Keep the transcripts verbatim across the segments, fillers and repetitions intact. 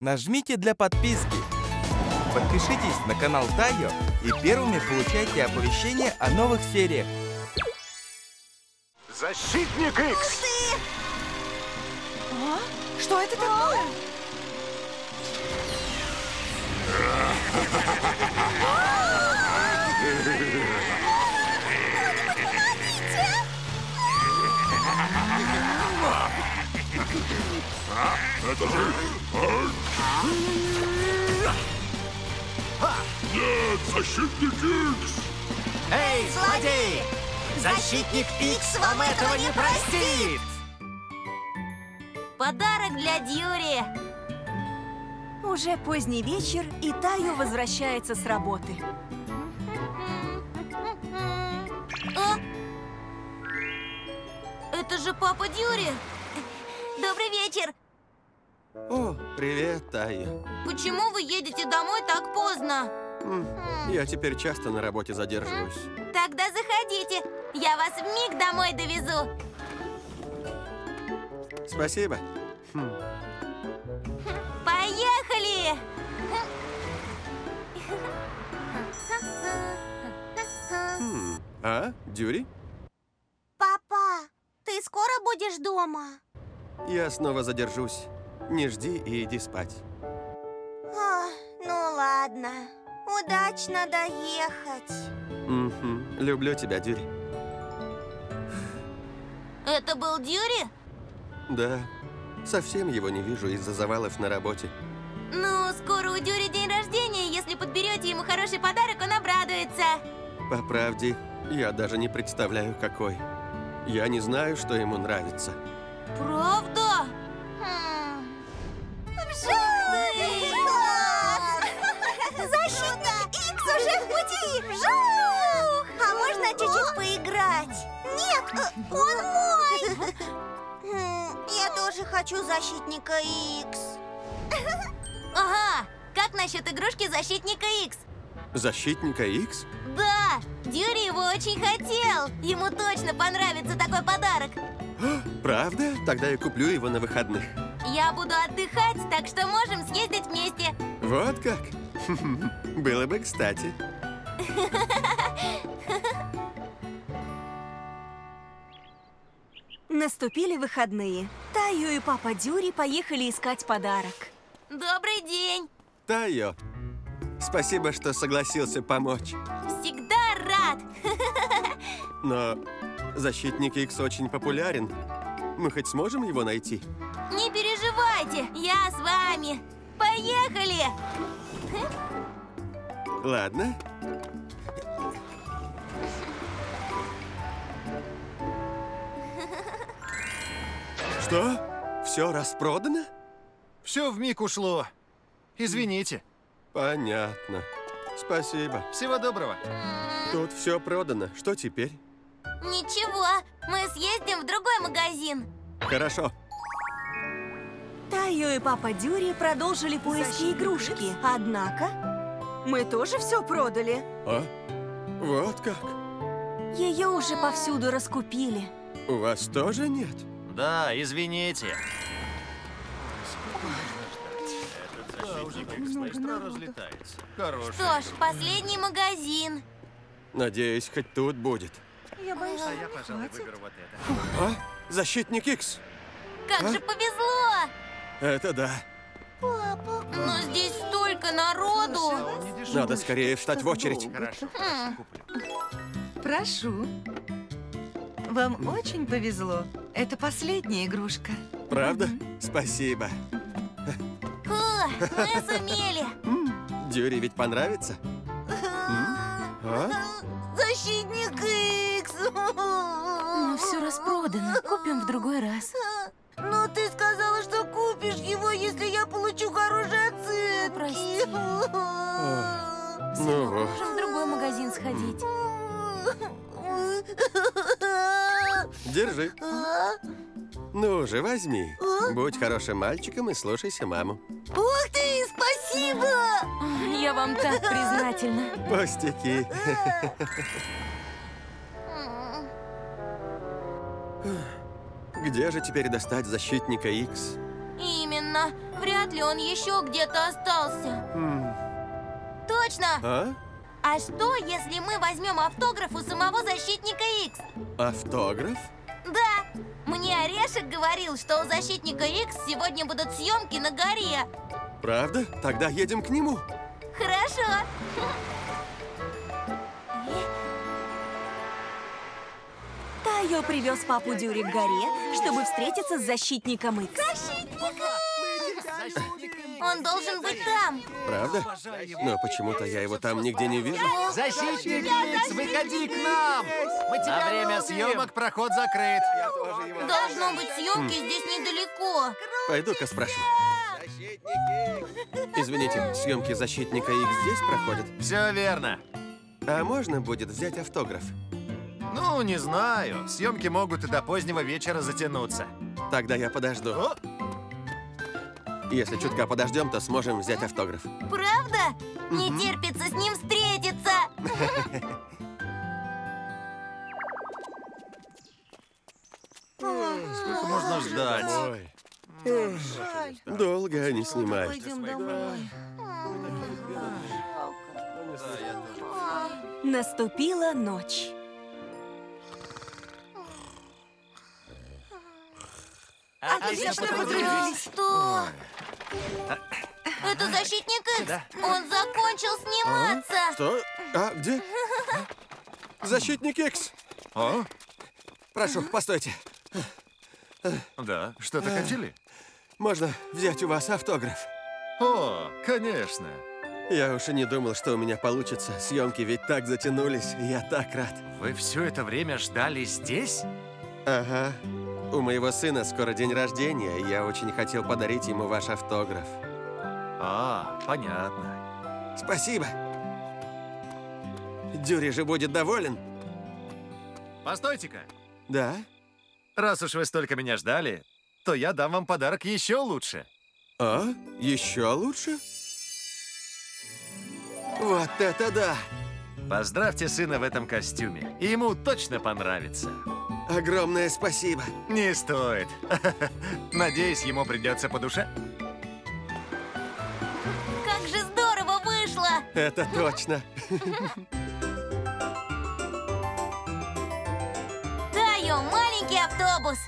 Нажмите для подписки. Подпишитесь на канал Тайо и первыми получайте оповещения о новых сериях. Защитник Икс! А? Что это такое? Это же... Нет, защитник Икс! Эй, злодей! Защитник Икс вам этого не простит! Подарок для Дьюри! Уже поздний вечер, и Тайо возвращается с работы. О! Это же папа Дьюри! Добрый вечер! О, привет, Тайо. Почему вы едете домой так поздно? Я теперь часто на работе задерживаюсь. Тогда заходите, я вас вмиг домой довезу. Спасибо. Поехали! А, Дьюри? Папа, ты скоро будешь дома? Я снова задержусь. Не жди и иди спать. А, ну ладно. Удачно доехать. Mm-hmm. Люблю тебя, Дьюри. Это был Дьюри? Да. Совсем его не вижу из-за завалов на работе. Ну, скоро у Дьюри день рождения. Если подберете ему хороший подарок, он обрадуется. По правде, я даже не представляю, какой. Я не знаю, что ему нравится. Правда? Вжух! А можно чуть-чуть поиграть? Нет, он мой! Я тоже хочу защитника Икс. Ага, как насчет игрушки защитника Икс? Защитника Икс? Да, Дьюри его очень хотел. Ему точно понравится такой подарок. Правда? Тогда я куплю его на выходных. Я буду отдыхать, так что можем съездить вместе. Вот как? Было бы кстати. Наступили выходные. Тайо и папа Дьюри поехали искать подарок. Добрый день! Тайо, спасибо, что согласился помочь. Всегда рад! Но защитник Икс очень популярен. Мы хоть сможем его найти? Не переживайте, я с вами. Поехали! Ладно. Что? Все распродано? Все вмиг ушло. Извините. Понятно. Спасибо. Всего доброго. Тут все продано. Что теперь? Ничего. Мы съездим в другой магазин. Хорошо. Тайо и папа Дьюри продолжили поиски игрушки. Однако мы тоже все продали. А? Вот как? Ее уже повсюду раскупили. У вас тоже нет? Да, извините. Что ж, последний магазин. Надеюсь, хоть тут будет. Я боюсь, а я, пожалуй, выберу вот это. А? Защитник Икс. Как а? же повезло! Это да. Папа. Но здесь столько народу. Надо скорее встать в очередь. Хорошо. Прошу. Вам очень повезло. Это последняя игрушка. Правда? Mm-hmm. Спасибо. О, мы сумели. Дьюри ведь понравится? А? Защитник Икс. Ну, все распродано. Купим в другой раз. Но ты сказала, что купишь его, если я получу хорошие оценки. О, прости. О, ну вот. Можем в другой магазин сходить. Держи. А? Ну же, возьми. А? Будь хорошим мальчиком и слушайся маму. Ух ты, спасибо! Я вам так признательна. Пустяки. Где же теперь достать защитника Икс? Именно. странно. Вряд ли он еще где-то остался. Mm. Точно! А? А что, если мы возьмем автограф у самого защитника Икс? Автограф? Да. Мне Орешек говорил, что у защитника Икс сегодня будут съемки на горе. Правда? Тогда едем к нему. Хорошо. Тайо привез папу Дюри к горе, чтобы встретиться с защитником Икс. Он должен быть там. Правда? Но почему-то я его там нигде не вижу. Защитник Икс, выходи к нам! На время съемок проход закрыт. Должно быть, съемки здесь недалеко. Пойду-ка спрошу. Извините, съемки защитника Икс здесь проходят? Все верно. А можно будет взять автограф? Ну, не знаю. Съемки могут и до позднего вечера затянуться. Тогда я подожду. О! Если чутка подождем, то сможем взять автограф. Правда? Mm-hmm. Не терпится с ним встретиться. Сколько можно ждать? Долго они снимают. Пойдем домой. Наступила ночь. Отлично подружились. Что? Это защитник Икс. Он закончил сниматься. А? Что? А где? Защитник Икс. А? Прошу, постойте. Да, что-то хотели? Можно взять у вас автограф? О, конечно. Я уж и не думал, что у меня получится. Съемки ведь так затянулись. Я так рад. Вы все это время ждали здесь? Ага. У моего сына скоро день рождения, и я очень хотел подарить ему ваш автограф. А, понятно. Спасибо. Дюри же будет доволен. Постойте-ка. Да? Раз уж вы столько меня ждали, то я дам вам подарок еще лучше. А? Еще лучше? Вот это да! Поздравьте сына в этом костюме. Ему точно понравится. Огромное спасибо. Не стоит. Надеюсь, ему придется по душе. Как же здорово вышло! Это точно. Тайо, маленький автобус.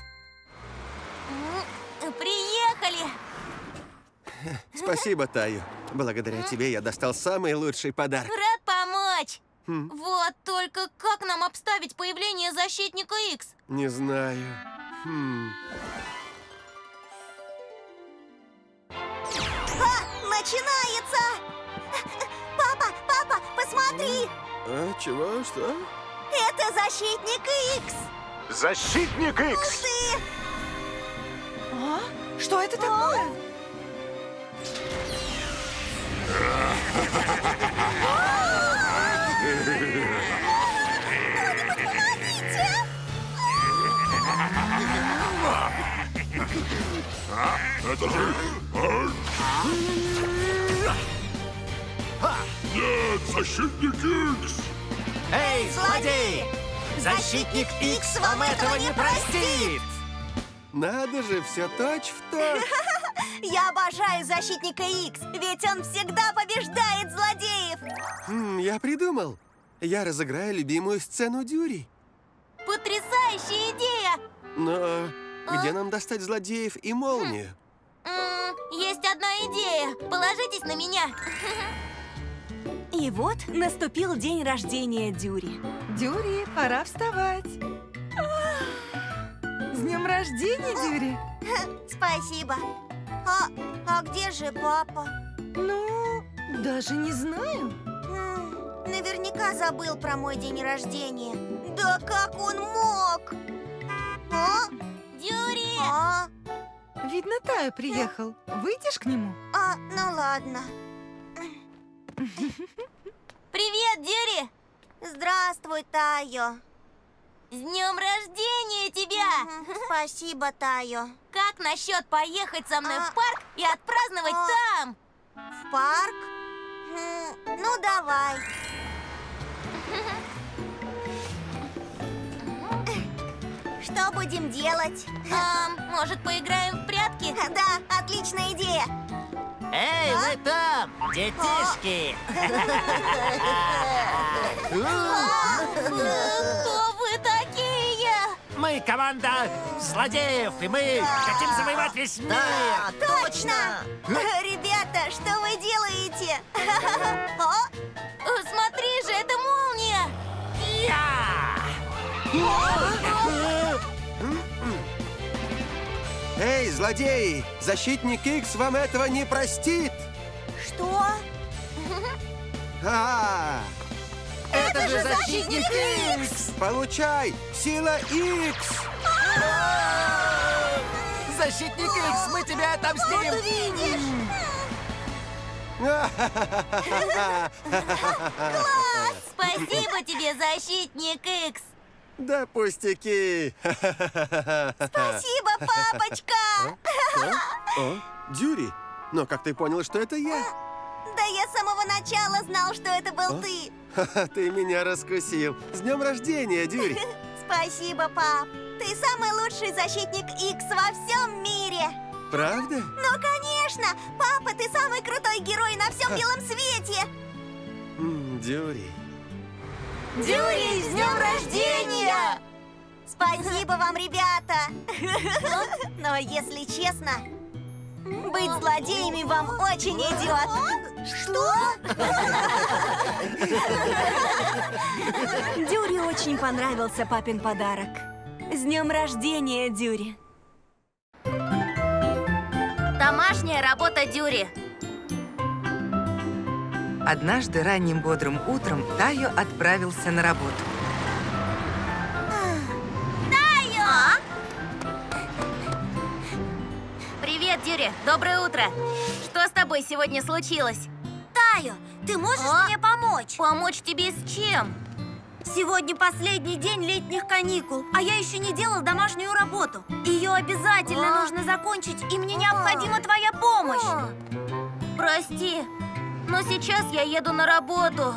Приехали. Спасибо, Тайо. Благодаря тебе я достал самый лучший подарок. Рад помочь. Хм. Вот только как нам обставить появление защитника Икс? Не знаю. Хм. А, начинается! Папа, папа, посмотри! А, чего? Что? Это защитник Икс! Защитник Икс! Ух ты! А? Что это такое? Кто-нибудь, помогите! Это же... Нет, защитник Икс! Эй, злодей! Защитник Икс вам этого не простит! Надо же, все точь-в-точь! Я обожаю защитника Икс, ведь он всегда побеждает злодеев! Я придумал! Я разыграю любимую сцену Дюри. Потрясающая идея! Но где а? нам достать злодеев и молнию? Есть одна идея. Положитесь на меня. И вот наступил день рождения Дюри. Дюри, пора вставать. С днем рождения, Дюри! Спасибо. А, а где же папа? Ну, даже не знаю. Наверняка забыл про мой день рождения. Да как он мог? А? Дюри! А? Видно, Тайо приехал. Выйдешь к нему? А, ну ладно. Привет, Дюри! Здравствуй, Тайо. С днем рождения тебя! Спасибо, Тайо. Как насчет поехать со мной а... в парк и отпраздновать а... там? В парк? Ну, давай. Что будем делать? А, может, поиграем в прятки? порядке? Да, отличная идея. Эй, а? Вы там, детишки! Кто вы такие? Мы команда злодеев, и мы хотим завоевать весь мир! Точно! Ребята, что вы делаете? Смотри же, это молния! Эй, злодеи! Защитник Икс вам этого не простит! Что? А, это, это же защитник, защитник Икс! Получай! Сила Икс! Защитник Икс, мы тебя отомстим! Вот увидишь! Класс! Спасибо тебе, защитник Икс! Да пустяки! Спасибо, папочка! О, о, о, Дьюри, но как ты понял, что это я? Да я с самого начала знал, что это был о? ты! Ты меня раскусил! С днем рождения, Дьюри! Спасибо, пап! Ты самый лучший защитник Икс во всем мире! Правда? Ну, конечно! Папа, ты самый крутой герой на всем белом свете! Дьюри... Дьюри, с днем рождения! Спасибо вам, ребята! Но, если честно, быть злодеями вам очень идет! Что? Дьюри очень понравился папин подарок. С днем рождения, Дьюри! Домашняя работа Дьюри. Однажды ранним бодрым утром Тайо отправился на работу. Тайо! А? Привет, Дьюри! Доброе утро! Что с тобой сегодня случилось? Тайо, ты можешь а? мне помочь? Помочь тебе с чем? Сегодня последний день летних каникул, а я еще не делал домашнюю работу. Ее обязательно а? нужно закончить, и мне а? необходима твоя помощь. А? Прости. Но сейчас я еду на работу.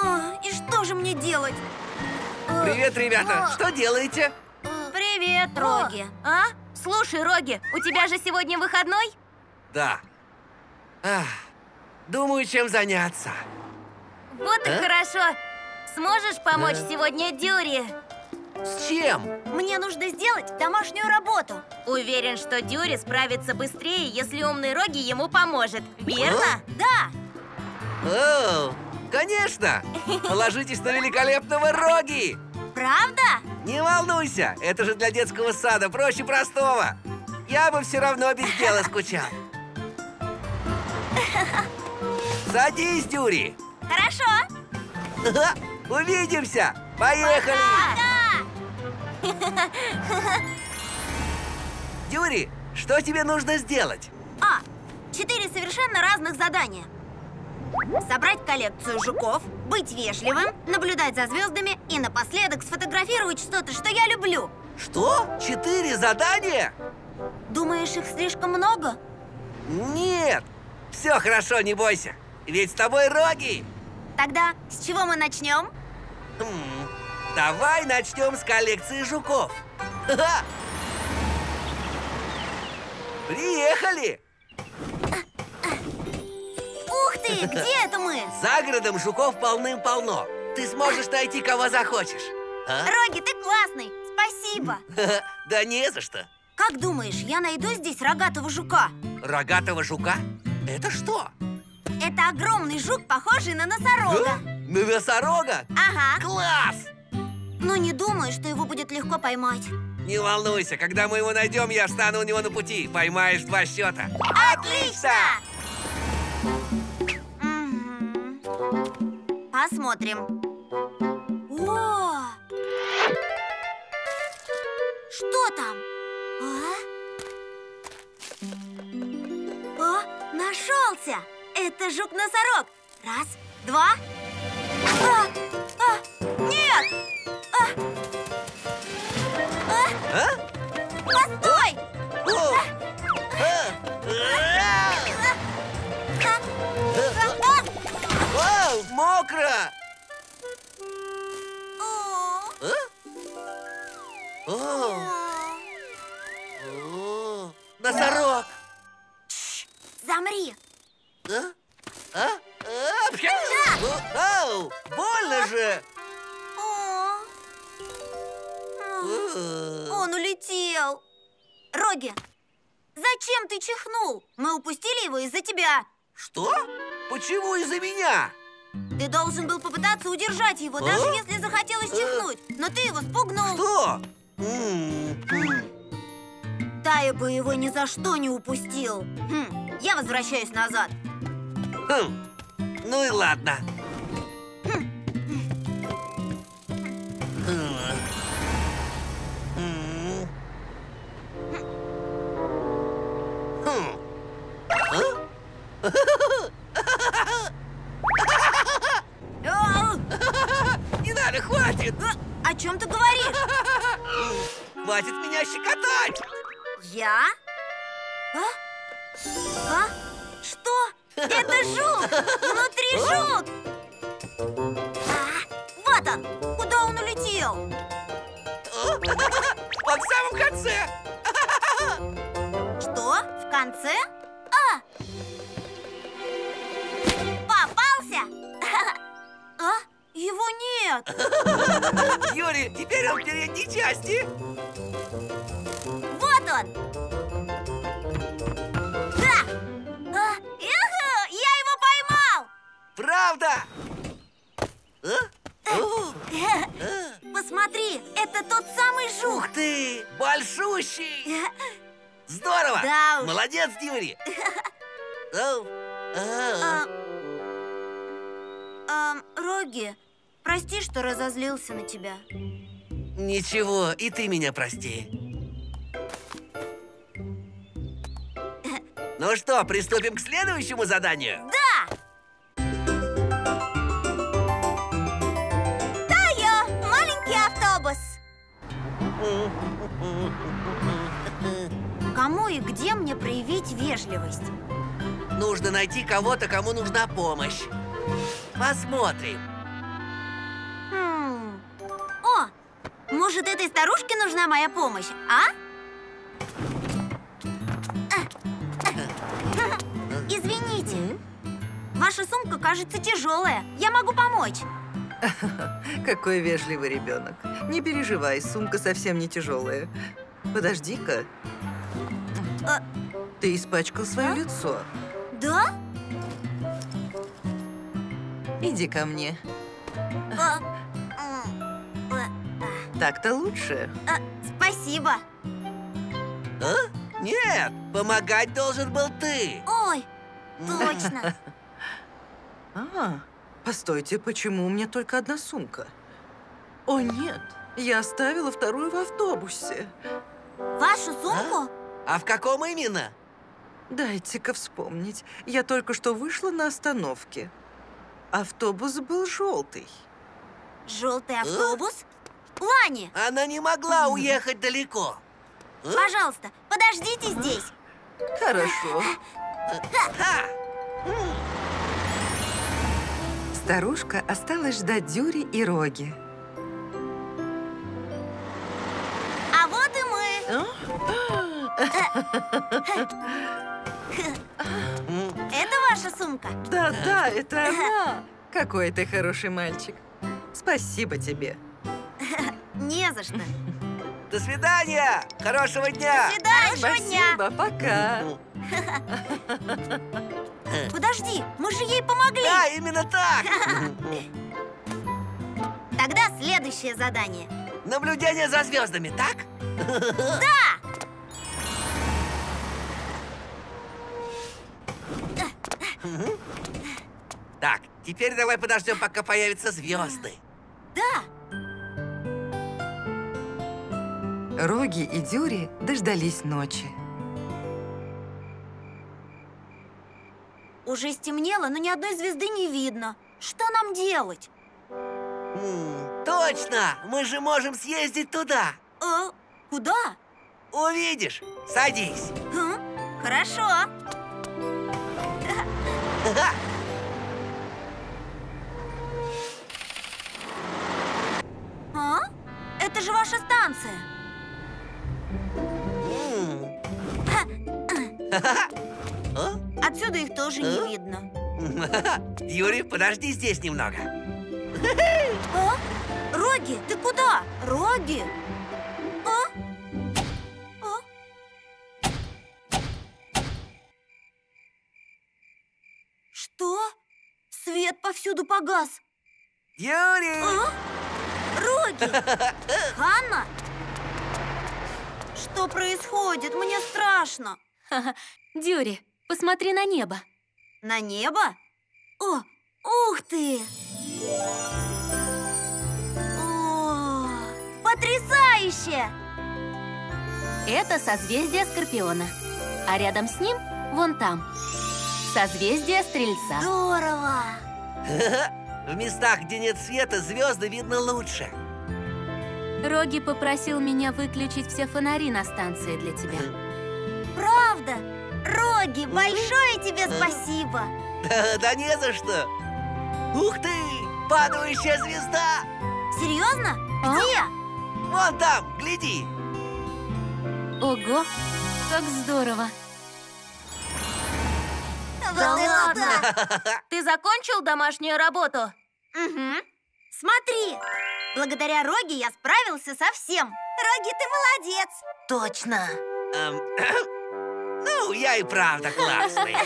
А, и что же мне делать? Привет, ребята! Что делаете? Привет, Роги. А? Слушай, Роги, у тебя же сегодня выходной? Да. Ах, думаю, чем заняться. Вот и а? хорошо. Сможешь помочь да. сегодня Дьюри? С чем? Мне нужно сделать домашнюю работу. Уверен, что Дьюри справится быстрее, если умный Роги ему поможет. Верно? О? Да! О, конечно! Положитесь на великолепного Роги! Правда? Не волнуйся, это же для детского сада проще простого. Я бы все равно без дела скучал. Садись, Дьюри! Хорошо! Увидимся! Поехали! Пока! Дьюри, что тебе нужно сделать? А, четыре совершенно разных задания. Собрать коллекцию жуков, быть вежливым, наблюдать за звездами и напоследок сфотографировать что-то, что я люблю. Что? Четыре задания? Думаешь, их слишком много? Нет, все хорошо, не бойся, ведь с тобой Роги. Тогда с чего мы начнем? Давай начнем с коллекции жуков. Ха-ха! Приехали! Ух ты, где это мы? За городом жуков полным-полно. Ты сможешь найти, кого захочешь. А? Роги, ты классный, спасибо. Да не за что. Как думаешь, я найду здесь рогатого жука? Рогатого жука? Это что? Это огромный жук, похожий на носорога. На носорога? Ага. Класс! Ну, не думаю, что его будет легко поймать. Не волнуйся, когда мы его найдем, я встану у него на пути. Поймаешь два счета. Отлично! Угу. Посмотрим. О! Что там? А? О, нашелся! Это жук-носорог. Раз, два. А! А! Нет! А! А! А? Постой! Вау, мокро! замри! А? А? А? Да! О, ау, больно же! О. О. Он улетел! Роги, зачем ты чихнул? Мы упустили его из-за тебя! Что? Почему из-за меня? Ты должен был попытаться удержать его, а? Даже если захотелось чихнуть, но ты его спугнул. Что? Тая бы его ни за что не упустил. Хм, я возвращаюсь назад. Хм. Ну и ладно. Хм. Хм. Хм. Не надо, хватит! О чем ты говоришь? Хватит меня щекотать! Я? А? А? Что? Это жук! Внутри жук! А? Вот он! Куда он улетел? Он в самом конце! Что? В конце? А! Попался! А? Его нет! Юрий, теперь он в передней части! Вот он! Да! А? Я его поймал! Правда? Посмотри, это тот самый жук! Ух ты! Большущий! Здорово! Да уж. Молодец, Юрий! Роги, прости, что разозлился на тебя. Ничего, и ты меня прости. Ну что, приступим к следующему заданию? Да! Тая, маленький автобус. Кому и где мне проявить вежливость? Нужно найти кого-то, кому нужна помощь. Посмотрим. Хм. О, может, этой старушке нужна моя помощь, а? Извините, ваша сумка кажется тяжелая. Я могу помочь. Какой вежливый ребенок. Не переживай, сумка совсем не тяжелая. Подожди-ка. А... Ты испачкал свое а? лицо. Да? Иди ко мне. Так-то лучше. А, спасибо. А? Нет, помогать должен был ты. Ой, точно. А, постойте, почему у меня только одна сумка? О, нет, я оставила вторую в автобусе. Вашу сумку? А, а в каком именно? Дайте-ка вспомнить. Я только что вышла на остановке. Автобус был желтый. Желтый автобус? А? Лани! Она не могла уехать далеко. А? Пожалуйста, подождите здесь. Хорошо. Старушка осталась ждать Юри и Роги. А вот и мы. Это ваша сумка? Да, да, это она. Какой ты хороший мальчик. Спасибо тебе. Не за что. До свидания. Хорошего дня. До свидания. Спасибо, пока. Подожди, мы же ей помогли. Да, именно так. Тогда следующее задание. Наблюдение за звездами, так? Да. Так, теперь давай подождем, пока появятся звезды. Да. Роги и Дюри дождались ночи. Уже стемнело, но ни одной звезды не видно. Что нам делать? М-м, точно! Мы же можем съездить туда. А, куда? Увидишь. Садись. Хм, хорошо. А? Это же ваша станция. Отсюда тоже не а? видно. Юрий, подожди здесь немного. А? Роги, ты куда? Роги? А? А? Что? Свет повсюду погас. Юрий! А? Роги! Ханна? Что происходит? Мне страшно. Дюри, посмотри на небо. На небо? О, ух ты! О, потрясающе! Это созвездие Скорпиона. А рядом с ним, вон там, созвездие Стрельца. Здорово! В местах, где нет света, звезды видно лучше. Роги попросил меня выключить все фонари на станции для тебя. Правда? Роги, большое тебе спасибо! Да, да не за что! Ух ты! Падающая звезда! Серьезно? Где? А? Вон там, гляди! Ого! Как здорово! Да, да ладно! ладно. Ты закончил домашнюю работу? Угу. Смотри! Благодаря Роги я справился со всем. Роги, ты молодец! Точно! Эм, э? Ну, я и правда классный.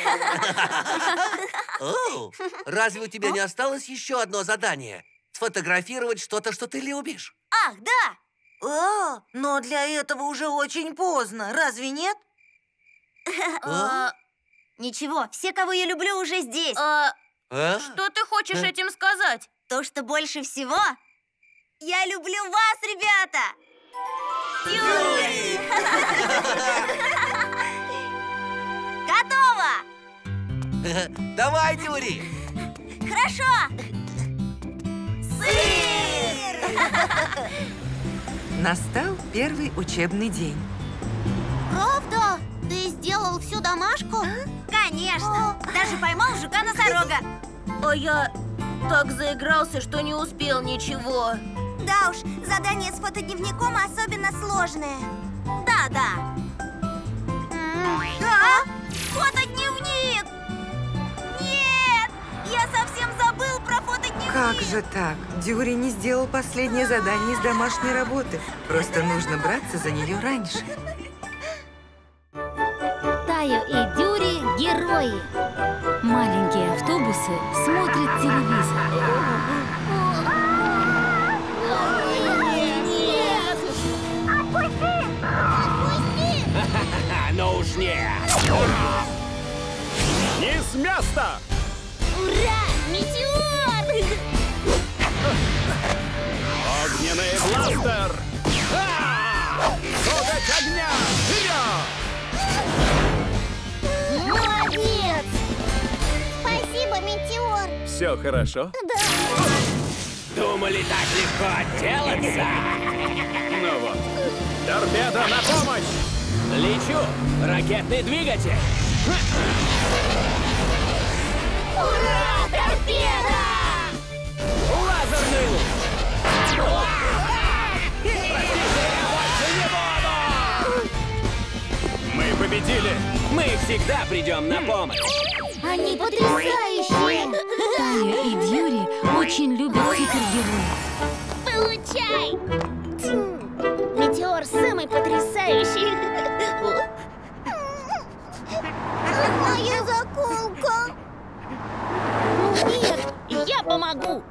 О, разве у тебя не осталось еще одно задание? Сфотографировать что-то, что ты любишь? Ах, да! О, но для этого уже очень поздно, разве нет? Ничего, все, кого я люблю, уже здесь. Что ты хочешь этим сказать? То, что больше всего... Я люблю вас, ребята! Юрий! Готово! Давай, Юрий! Хорошо! Сыр! Настал первый учебный день. Правда? Ты сделал всю домашку? Конечно! Даже поймал жука-носорога! А я так заигрался, что не успел ничего. Да уж, задание с фотодневником особенно сложное. Да, да. Да? Фотодневник! Нет! Я совсем забыл про фотодневник! Как же так? Дюри не сделал последнее задание из домашней работы. Просто нужно браться за нее раньше. Таю и Дюри – герои. Маленькие автобусы смотрят телевизор. Но уж нет! Ура! Не с места! Ура! Метеор! Огненный бластер! Коготь огня! Вперед! Молодец! Спасибо, Метеор! Все хорошо? Да! Думали, так легко отделаться? Ну вот, торпеда на помощь! Лечу! Ракетный двигатель! Ура! Торпеда! Лазерный луч! Простите, я больше не буду! Мы победили! Мы всегда придем на помощь! Они потрясающие! Тая и Дюри очень любят супергероев. Получай! Метеор самый потрясающий! Моя заколка! Нет, я помогу!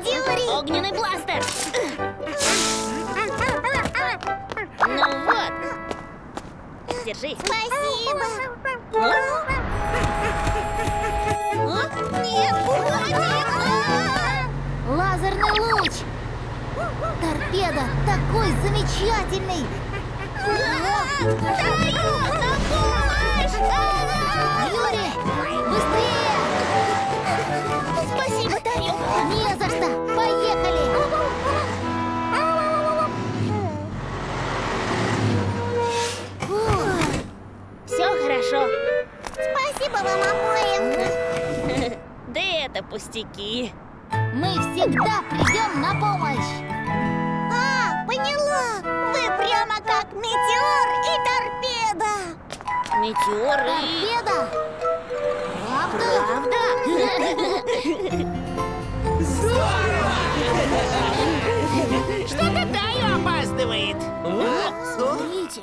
Дюри! Огненный бластер! Ну вот! Держись! Спасибо! Нет, хватит! Лазерный луч! Торпеда такой замечательный! Таю, на помощь! Юрий, быстрее! Спасибо, Таю! Не за что! Поехали! Все хорошо! Спасибо вам обоим! Да это пустяки! Мы всегда придем на помощь! Поняла! Вы прямо как метеор и торпеда! Метеоры. Победа! Правда? Правда? Здорово! Что-то Таю опаздывает. Смотрите.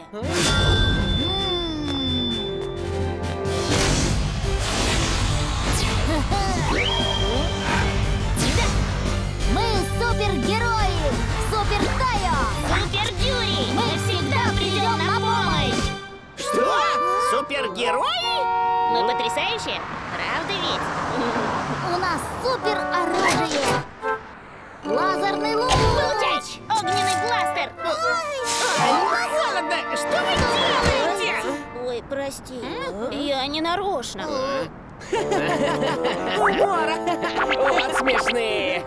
Мы супергерои! Супер Тайо! Супер Дюри! Мы всегда придем на помощь! Что? Супергерои? Мы потрясающие, правда ведь? У нас супер оружие! Лазерный луч! Лучач! Огненный бластер! Холодно! Что вы делаете? Ой, прости, я не нарочно. Умор! Вот смешные!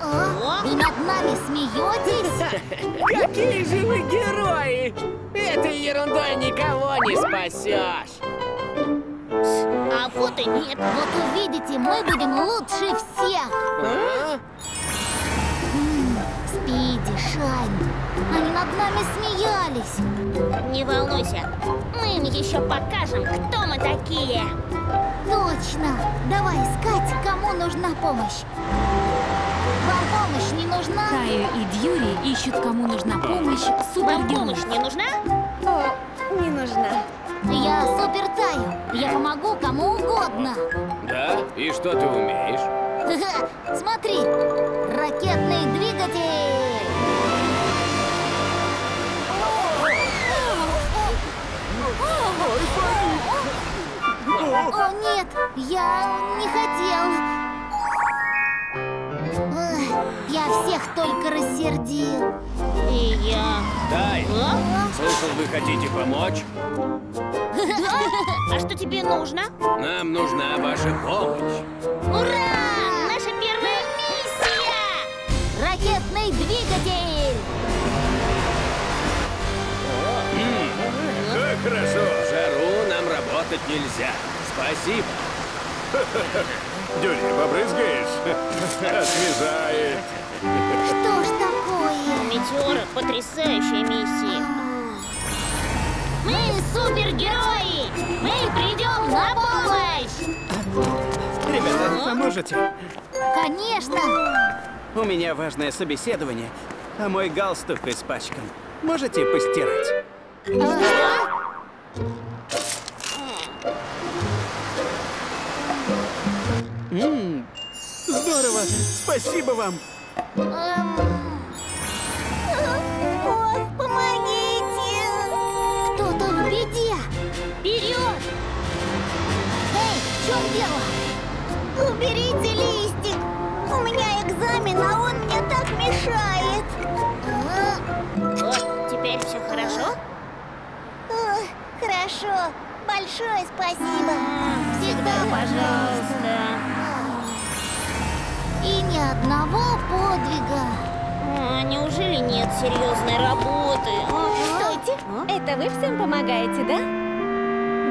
О, и над нами смеетесь? Какие же вы герои! Этой ерундой никого не спасешь! А вот и нет! Вот увидите, мы будем лучше всех! А? Спиди, Шайн, они над нами смеялись! Не волнуйся, мы им еще покажем, кто мы такие! Точно! Давай искать, кому нужна помощь. Вам помощь не нужна? Тая и Дьюри ищут, кому нужна помощь. Вам помощь не нужна? О, не нужна. Я супер Таю. Я помогу кому угодно. Да? И что ты умеешь? Смотри! Ракетный двигатель! О, нет, я не хотел. Я всех только рассердил. И я... Дай, а? Слышал, вы хотите помочь? А что тебе нужно? Нам нужна ваша помощь. Ура! Наша первая миссия! Ракетный двигатель! Как хорошо! В жару нам работать нельзя. Спасибо. Дюри, побрызгаешь? Освежает. Что ж такое? Метеоры потрясающие миссии. Мы супергерои! Мы придем на помощь! Ребята, вы поможете? Конечно! У меня важное собеседование, а мой галстук испачкан. Можете постирать? Ммм, здорово! Спасибо вам! Ох, помогите! Кто-то в беде! Вперед! Эй, в чем дело? Уберите листик! У меня экзамен, а он мне так мешает! Вот, теперь все хорошо? О, хорошо! Большое спасибо! Всегда, пожалуйста! И ни одного подвига. А, неужели нет серьезной работы? Стойте, а? Это вы всем помогаете, да?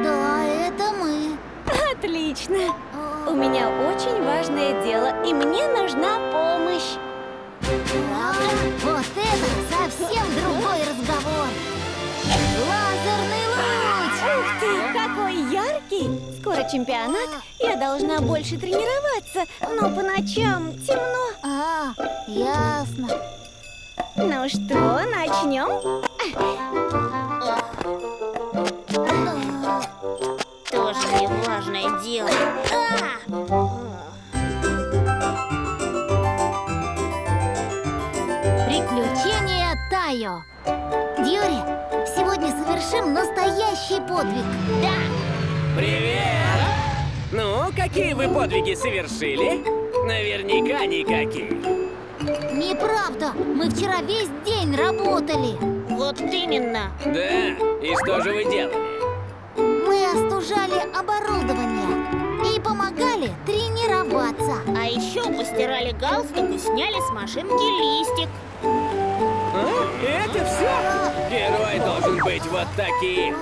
Да, это мы. Отлично. А... У меня очень важное дело, и мне нужна помощь. А, вот это совсем другой разговор. Лазерный луч! Ух ты, какой яркий! Скоро чемпионат, я должна больше тренироваться, но по ночам темно. А, ясно. Ну что, начнем? Тоже не важное дело. Приключения Тайо. Дьюри, сегодня совершим настоящий подвиг. Да! Привет! Ну, какие вы подвиги совершили? Наверняка никакие. Неправда! Мы вчера весь день работали. Вот именно. Да? И что же вы делали? Мы остужали оборудование и помогали тренироваться. А еще постирали галстук и сняли с машинки листик. Это все? Герой должен быть вот таким.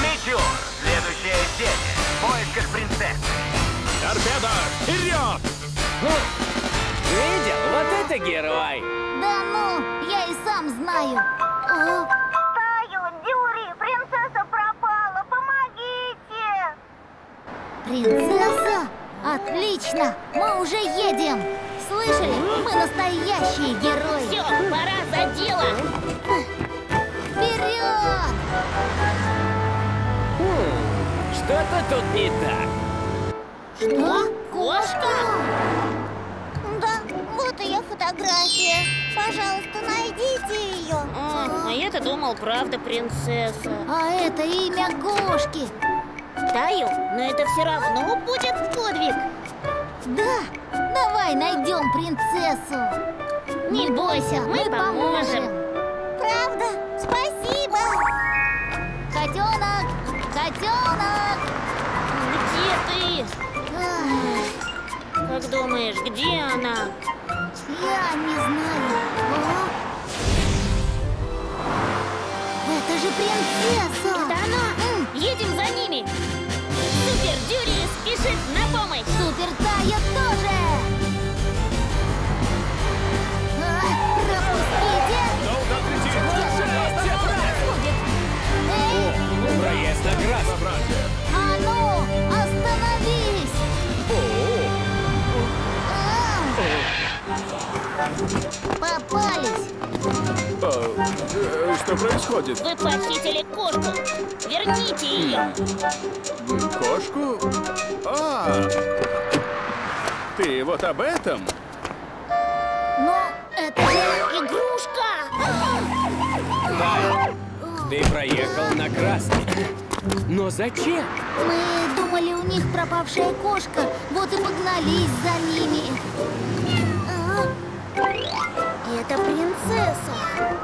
Метеор, следующая серия. В поисках принцессы. Торпеда, вперед! Видел? Вот это герой. Да ну, я и сам знаю. Таю, Дюри, принцесса пропала. Принцесса? Отлично! Мы уже едем! Слышали? Мы настоящие герои! Все, пора за дело! Вперед! Что-то тут не так. Что? Кошка? Да, вот ее фотография. Пожалуйста, найдите ее. А, а я-то думал, правда, принцесса. А это имя Гошки. Таю, но это все равно будет подвиг. Да, давай найдем принцессу. Не бойся, мы, мы поможем. Правда? Спасибо. Котенок, котенок. Где ты? Ах. Как думаешь, где она? Я не знаю. О! Это же принцесса! Это она! Mm. Едем за ними! Супер Дюри спешит на помощь! Супер Тая тоже! А, пропустите! Долго летит! Эй! Проезд на краснообразие! А ну, остановись! Попались! А, э, что происходит? Вы похитили кошку! Верните ее! Кошку? А! Ты вот об этом? Но это же игрушка! Да! Ты проехал на красный! Но зачем? Мы думали, у них пропавшая кошка, вот и погнались за ними. Это принцесса.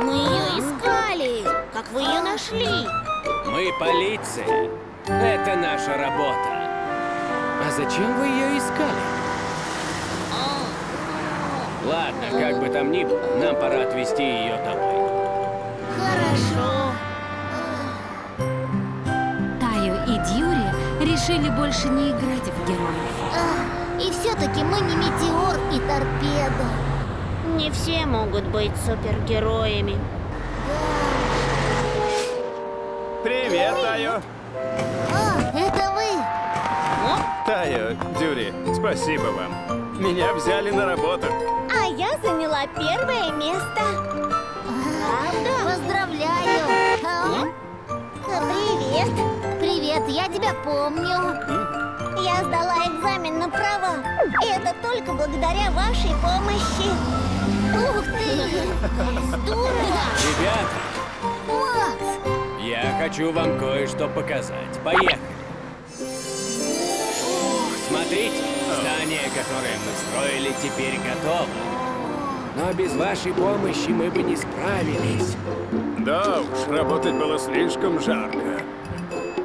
Мы ее искали. Как вы ее нашли? Мы полиция. Это наша работа. А зачем вы ее искали? Ладно, как бы там ни было, нам пора отвезти ее домой. Хорошо. Таю и Дьюри решили больше не играть в героев. И все-таки мы не метеор и торпеда. Не все могут быть супергероями. Да. Привет, Таю. А, это вы. О? Таю, Дюри, спасибо вам. Меня взяли на работу. А я заняла первое место. А, поздравляю. А? Привет. Привет, я тебя помню. Я сдала экзамен на права, и это только благодаря вашей помощи. Ух ты! Здорово! Ребята! Макс! Я хочу вам кое-что показать. Поехали! Смотрите, здание, которое мы строили, теперь готово. Но без вашей помощи мы бы не справились. Да уж, работать было слишком жарко.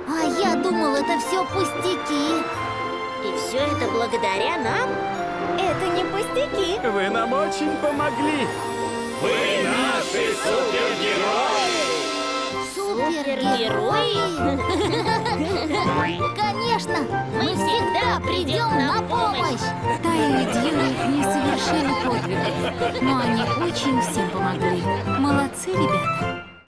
А я думал, это все пустяки. И все это благодаря нам? Это не пустяки. Вы нам очень помогли. Вы наши супергерои. Супергерои? Конечно, мы всегда придем на помощь. Тая и Дьюри не совершили подвигов, но они очень всем помогли. Молодцы, ребята.